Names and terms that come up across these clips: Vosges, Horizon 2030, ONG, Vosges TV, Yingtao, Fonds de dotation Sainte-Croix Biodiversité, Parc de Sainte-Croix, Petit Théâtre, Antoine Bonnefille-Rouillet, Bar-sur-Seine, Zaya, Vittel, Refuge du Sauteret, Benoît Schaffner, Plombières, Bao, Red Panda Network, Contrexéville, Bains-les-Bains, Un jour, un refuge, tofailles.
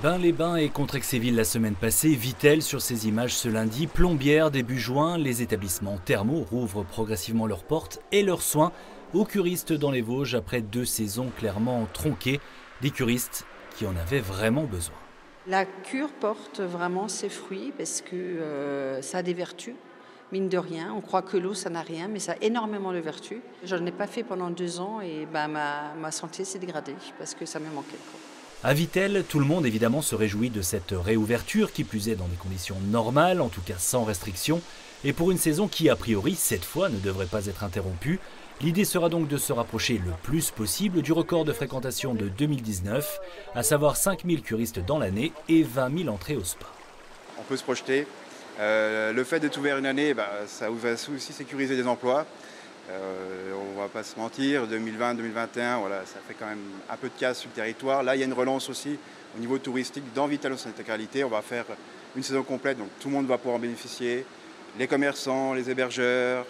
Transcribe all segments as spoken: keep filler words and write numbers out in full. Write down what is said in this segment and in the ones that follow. Bains-les-Bains et Contrexéville la semaine passée, Vittel sur ses images ce lundi, Plombières début juin, les établissements thermaux rouvrent progressivement leurs portes et leurs soins aux curistes dans les Vosges après deux saisons clairement tronquées, des curistes qui en avaient vraiment besoin. La cure porte vraiment ses fruits parce que euh, ça a des vertus, mine de rien. On croit que l'eau ça n'a rien, mais ça a énormément de vertus. Je n'en ai pas fait pendant deux ans et ben, ma, ma santé s'est dégradée parce que ça me manquait, quoi. À Vittel, tout le monde évidemment se réjouit de cette réouverture, qui plus est dans des conditions normales, en tout cas sans restriction, et pour une saison qui a priori, cette fois, ne devrait pas être interrompue. L'idée sera donc de se rapprocher le plus possible du record de fréquentation de deux mille dix-neuf, à savoir cinq mille curistes dans l'année et vingt mille entrées au spa. On peut se projeter. Euh, le fait d'être ouvert une année, bah, ça va aussi sécuriser des emplois. Euh, on ne va pas se mentir, deux mille vingt deux mille vingt et un, voilà, ça fait quand même un peu de casse sur le territoire. Là, il y a une relance aussi au niveau touristique dans Vittel en intégralité. On va faire une saison complète, donc tout le monde va pouvoir en bénéficier. Les commerçants, les hébergeurs,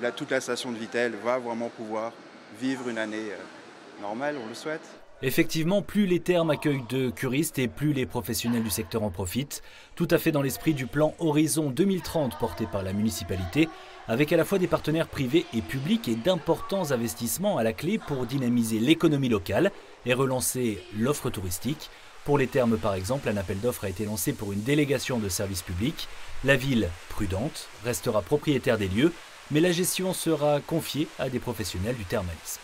là, toute la station de Vittel va vraiment pouvoir vivre une année euh, normale, on le souhaite. Effectivement, plus les thermes accueillent de curistes et plus les professionnels du secteur en profitent. Tout à fait dans l'esprit du plan Horizon deux mille trente porté par la municipalité, avec à la fois des partenaires privés et publics et d'importants investissements à la clé pour dynamiser l'économie locale et relancer l'offre touristique. Pour les thermes par exemple, un appel d'offres a été lancé pour une délégation de services publics. La ville, prudente, restera propriétaire des lieux, mais la gestion sera confiée à des professionnels du thermalisme.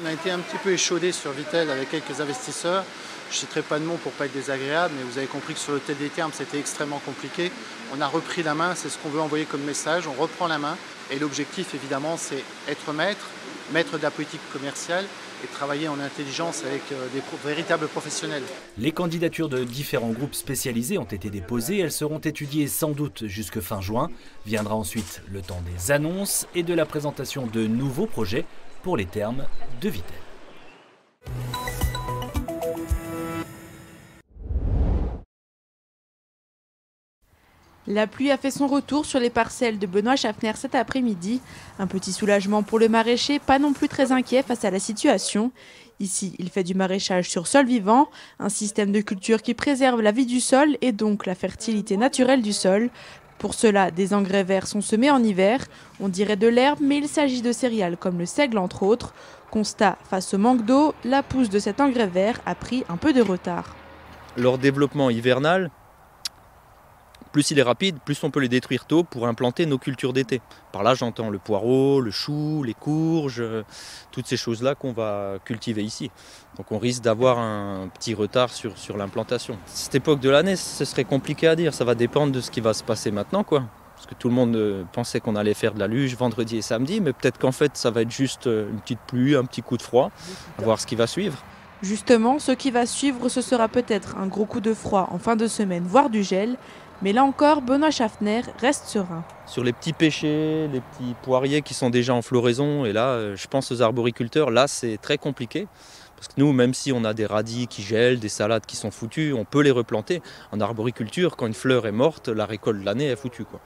On a été un petit peu échaudé sur Vittel avec quelques investisseurs. Je ne citerai pas de nom pour ne pas être désagréable, mais vous avez compris que sur l'hôtel des Thermes, c'était extrêmement compliqué. On a repris la main, c'est ce qu'on veut envoyer comme message, on reprend la main. Et l'objectif, évidemment, c'est être maître, maître de la politique commerciale et travailler en intelligence avec des pro- véritables professionnels. Les candidatures de différents groupes spécialisés ont été déposées. Elles seront étudiées sans doute jusque fin juin. Viendra ensuite le temps des annonces et de la présentation de nouveaux projets pour les thermes de Vittel. La pluie a fait son retour sur les parcelles de Benoît Schaffner cet après-midi. Un petit soulagement pour le maraîcher, pas non plus très inquiet face à la situation. Ici, il fait du maraîchage sur sol vivant, un système de culture qui préserve la vie du sol et donc la fertilité naturelle du sol. Pour cela, des engrais verts sont semés en hiver. On dirait de l'herbe, mais il s'agit de céréales comme le seigle entre autres. Constat, face au manque d'eau, la pousse de cet engrais vert a pris un peu de retard. Leur développement hivernal, plus il est rapide, plus on peut les détruire tôt pour implanter nos cultures d'été. Par là, j'entends le poireau, le chou, les courges, toutes ces choses-là qu'on va cultiver ici. Donc on risque d'avoir un petit retard sur, sur l'implantation. Cette époque de l'année, ce serait compliqué à dire. Ça va dépendre de ce qui va se passer maintenant, quoi. Parce que tout le monde pensait qu'on allait faire de la luge vendredi et samedi, mais peut-être qu'en fait, ça va être juste une petite pluie, un petit coup de froid, à voir ce qui va suivre. Justement, ce qui va suivre, ce sera peut-être un gros coup de froid en fin de semaine, voire du gel. Mais là encore, Benoît Schaffner reste serein. Sur les petits pêchers, les petits poiriers qui sont déjà en floraison, et là, je pense aux arboriculteurs, là c'est très compliqué. Parce que nous, même si on a des radis qui gèlent, des salades qui sont foutues, on peut les replanter. En arboriculture, quand une fleur est morte, la récolte de l'année est foutue, quoi.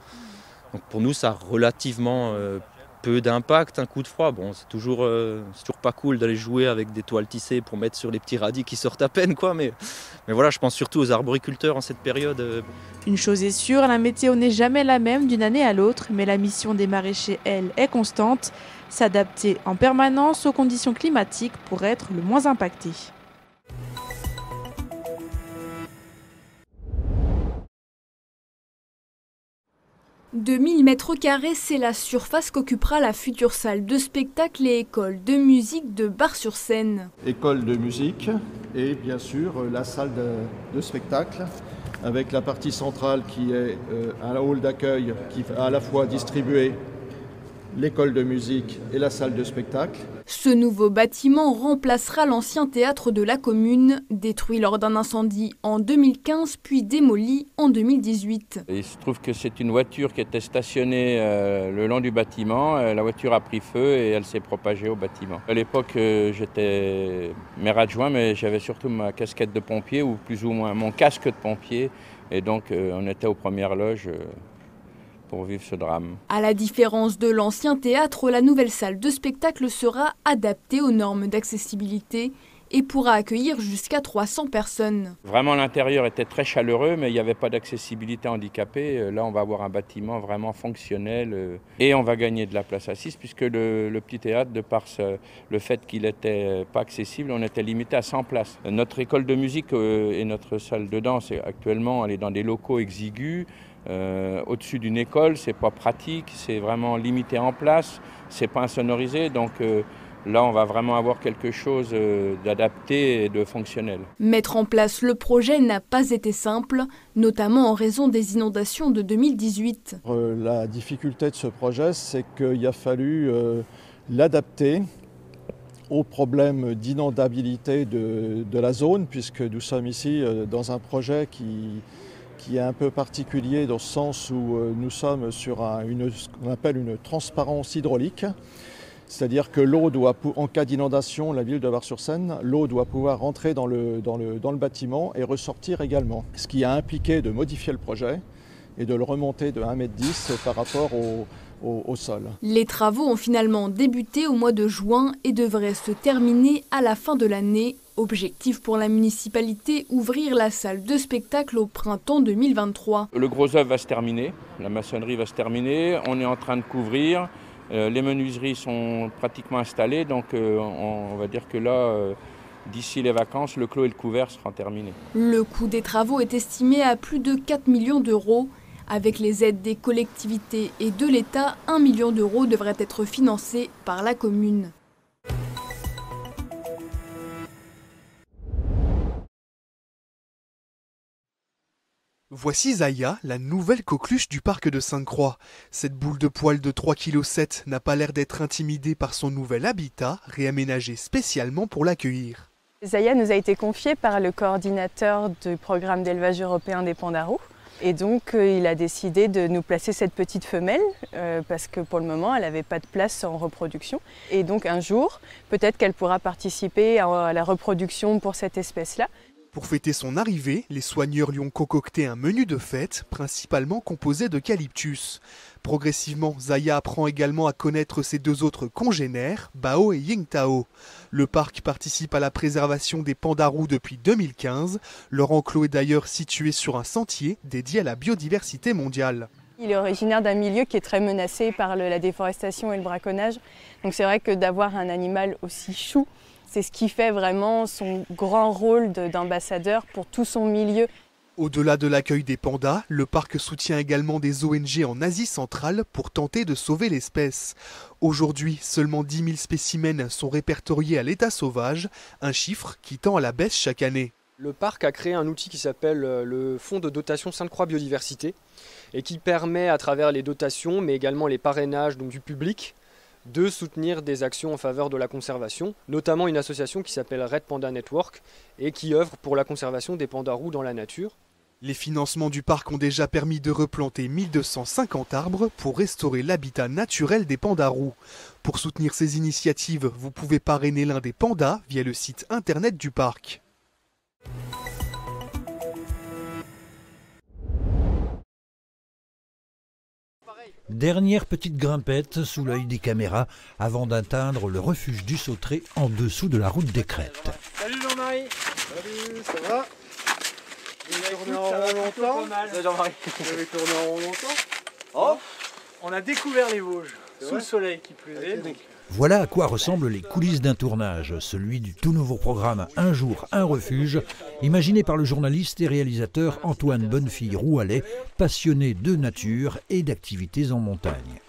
Donc pour nous, ça a relativement euh, peu d'impact, un coup de froid. Bon, c'est toujours, euh, c'est toujours pas cool d'aller jouer avec des toiles tissées pour mettre sur les petits radis qui sortent à peine, quoi. Mais... Mais voilà, je pense surtout aux arboriculteurs en cette période. Une chose est sûre, la météo n'est jamais la même d'une année à l'autre, mais la mission des maraîchers, elle, est constante, s'adapter en permanence aux conditions climatiques pour être le moins impacté. De mille mètres carrés, c'est la surface qu'occupera la future salle de spectacle et école de musique de Bar-sur-Seine. École de musique et bien sûr la salle de, de spectacle avec la partie centrale qui est euh, un hall d'accueil qui va à la fois distribuer l'école de musique et la salle de spectacle. Ce nouveau bâtiment remplacera l'ancien théâtre de la commune, détruit lors d'un incendie en deux mille quinze, puis démoli en deux mille dix-huit. Il se trouve que c'est une voiture qui était stationnée euh, le long du bâtiment. La voiture a pris feu et elle s'est propagée au bâtiment. À l'époque, euh, j'étais maire adjoint, mais j'avais surtout ma casquette de pompier, ou plus ou moins mon casque de pompier. Et donc, euh, on était aux premières loges. Euh, pour vivre ce drame. À la différence de l'ancien théâtre, la nouvelle salle de spectacle sera adaptée aux normes d'accessibilité et pourra accueillir jusqu'à trois cents personnes. Vraiment, l'intérieur était très chaleureux, mais il n'y avait pas d'accessibilité handicapée. Là, on va avoir un bâtiment vraiment fonctionnel et on va gagner de la place assise, puisque le, le petit théâtre, de par ce, le fait qu'il n'était pas accessible, on était limité à cent places. Notre école de musique et notre salle de danse, actuellement, elle est dans des locaux exigus. Euh, Au-dessus d'une école, c'est pas pratique, c'est vraiment limité en place, c'est pas insonorisé, donc euh, là on va vraiment avoir quelque chose euh, d'adapté et de fonctionnel. Mettre en place le projet n'a pas été simple, notamment en raison des inondations de deux mille dix-huit. Euh, la difficulté de ce projet, c'est qu'il a fallu euh, l'adapter au problème d'inondabilité de, de la zone, puisque nous sommes ici euh, dans un projet qui... qui est un peu particulier dans ce sens où nous sommes sur un, une, ce qu'on appelle une transparence hydraulique, c'est-à-dire que l'eau doit, en cas d'inondation, la ville de Bar-sur-Seine, l'eau doit pouvoir rentrer dans le, dans, le, dans le bâtiment et ressortir également. Ce qui a impliqué de modifier le projet et de le remonter de un mètre dix par rapport au, au, au sol. Les travaux ont finalement débuté au mois de juin et devraient se terminer à la fin de l'année. Objectif pour la municipalité, ouvrir la salle de spectacle au printemps deux mille vingt-trois. Le gros œuvre va se terminer, la maçonnerie va se terminer, on est en train de couvrir, euh, les menuiseries sont pratiquement installées, donc euh, on, on va dire que là... Euh, D'ici les vacances, le clos et le couvert seront terminés. Le coût des travaux est estimé à plus de quatre millions d'euros. Avec les aides des collectivités et de l'État, un million d'euros devraient être financés par la commune. Voici Zaya, la nouvelle coqueluche du parc de Sainte-Croix. Cette boule de poils de trois virgule sept kilos n'a pas l'air d'être intimidée par son nouvel habitat, réaménagé spécialement pour l'accueillir. Zaya nous a été confiée par le coordinateur du programme d'élevage européen des pandarous. Et donc il a décidé de nous placer cette petite femelle, euh, parce que pour le moment elle n'avait pas de place en reproduction. Et donc un jour, peut-être qu'elle pourra participer à la reproduction pour cette espèce-là. Pour fêter son arrivée, les soigneurs lui ont concocté un menu de fête, principalement composé d'eucalyptus. Progressivement, Zaya apprend également à connaître ses deux autres congénères, Bao et Yingtao. Le parc participe à la préservation des pandarous depuis deux mille quinze. Leur enclos est d'ailleurs situé sur un sentier dédié à la biodiversité mondiale. Il est originaire d'un milieu qui est très menacé par la déforestation et le braconnage. Donc c'est vrai que d'avoir un animal aussi chou, c'est ce qui fait vraiment son grand rôle d'ambassadeur pour tout son milieu. Au-delà de l'accueil des pandas, le parc soutient également des O N G en Asie centrale pour tenter de sauver l'espèce. Aujourd'hui, seulement dix mille spécimens sont répertoriés à l'état sauvage, un chiffre qui tend à la baisse chaque année. Le parc a créé un outil qui s'appelle le Fonds de dotation Sainte-Croix Biodiversité et qui permet, à travers les dotations, mais également les parrainages donc du public, de soutenir des actions en faveur de la conservation, notamment une association qui s'appelle Red Panda Network et qui œuvre pour la conservation des pandarous dans la nature. Les financements du parc ont déjà permis de replanter mille deux cent cinquante arbres pour restaurer l'habitat naturel des pandarous. Pour soutenir ces initiatives, vous pouvez parrainer l'un des pandas via le site internet du parc. Dernière petite grimpette sous l'œil des caméras avant d'atteindre le refuge du Sauteret en dessous de la route des crêtes. Salut Jean-Marie. Salut, ça va? Vous avez tourné en rond longtemps? Salut Jean-Marie. Vous avez tourné en rond longtemps? Oh, on a découvert les Vosges, sous le soleil qui plus est. Donc... Voilà à quoi ressemblent les coulisses d'un tournage, celui du tout nouveau programme Un jour, un refuge, imaginé par le journaliste et réalisateur Antoine Bonnefille-Rouillet, passionné de nature et d'activités en montagne.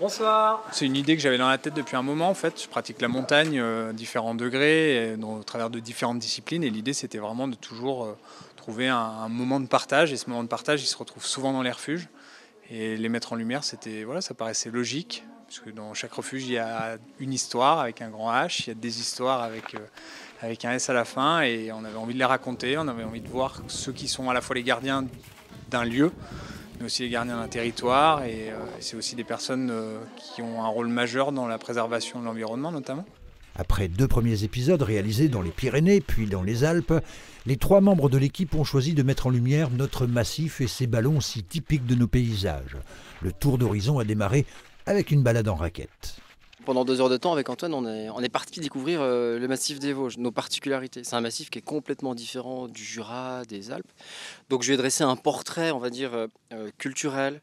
Bonsoir. C'est une idée que j'avais dans la tête depuis un moment en fait. Je pratique la montagne à différents degrés, et dans, au travers de différentes disciplines, et l'idée c'était vraiment de toujours trouver un, un moment de partage, et ce moment de partage il se retrouve souvent dans les refuges, et les mettre en lumière, c'était voilà, ça paraissait logique. Parce que dans chaque refuge, il y a une histoire avec un grand H, il y a des histoires avec, euh, avec un S à la fin, et on avait envie de les raconter, on avait envie de voir ceux qui sont à la fois les gardiens d'un lieu, mais aussi les gardiens d'un territoire, et euh, c'est aussi des personnes euh, qui ont un rôle majeur dans la préservation de l'environnement notamment. Après deux premiers épisodes réalisés dans les Pyrénées, puis dans les Alpes, les trois membres de l'équipe ont choisi de mettre en lumière notre massif et ses ballons si typiques de nos paysages. Le tour d'horizon a démarré avec une balade en raquette. Pendant deux heures de temps, avec Antoine, on est, on est parti découvrir euh, le massif des Vosges, nos particularités. C'est un massif qui est complètement différent du Jura, des Alpes. Donc je lui ai dressé un portrait, on va dire, euh, culturel,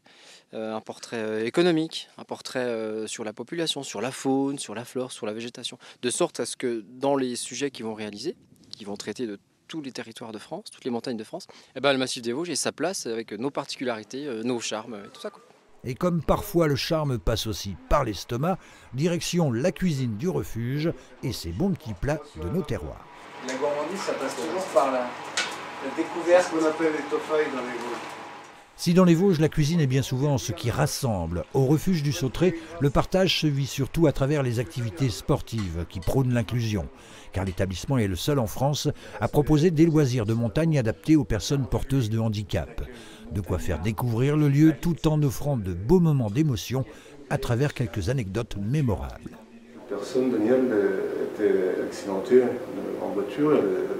euh, un portrait euh, économique, un portrait euh, sur la population, sur la faune, sur la flore, sur la végétation. De sorte à ce que dans les sujets qu'ils vont réaliser, qu'ils vont traiter de tous les territoires de France, toutes les montagnes de France, eh ben, le massif des Vosges ait sa place avec nos particularités, euh, nos charmes, et tout ça, quoi. Et comme parfois le charme passe aussi par l'estomac, direction la cuisine du refuge et ses bons petits plats de nos terroirs. La gourmandise, ça passe toujours par la, la découverte. C'est ce qu'on appelle les tofailles dans les Vosges. Si dans les Vosges, la cuisine est bien souvent ce qui rassemble, au refuge du Sauteret, le partage se vit surtout à travers les activités sportives qui prônent l'inclusion. Car l'établissement est le seul en France à proposer des loisirs de montagne adaptés aux personnes porteuses de handicap. De quoi faire découvrir le lieu tout en offrant de beaux moments d'émotion à travers quelques anecdotes mémorables. Une personne, Daniel, était accidentée en voiture.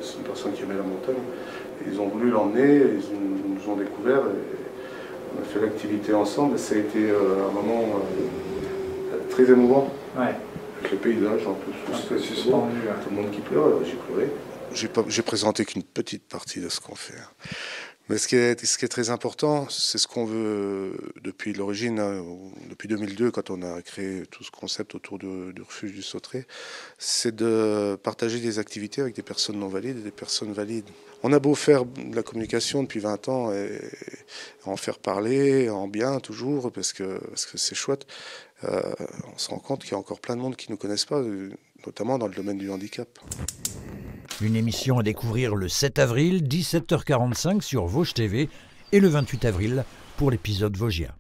C'est une personne qui aimait la montagne. Ils ont voulu l'emmener, ils nous ont découvert. On a fait l'activité ensemble et ça a été un moment très émouvant. Ouais. Avec le paysage en plus. Un peu suspendu, hein. Tout le monde qui pleure, j'ai pleuré. J'ai pas, j'ai présenté qu'une petite partie de ce qu'on fait. Mais ce qui est, ce qui est très important, c'est ce qu'on veut depuis l'origine, depuis deux mille deux, quand on a créé tout ce concept autour du, du refuge du Sauteret, c'est de partager des activités avec des personnes non valides et des personnes valides. On a beau faire de la communication depuis vingt ans et en faire parler, en bien toujours, parce que parce que c'est chouette, euh, on se rend compte qu'il y a encore plein de monde qui ne nous connaissent pas, notamment dans le domaine du handicap. Une émission à découvrir le sept avril, dix-sept heures quarante-cinq sur Vosges T V et le vingt-huit avril pour l'épisode Vosgien.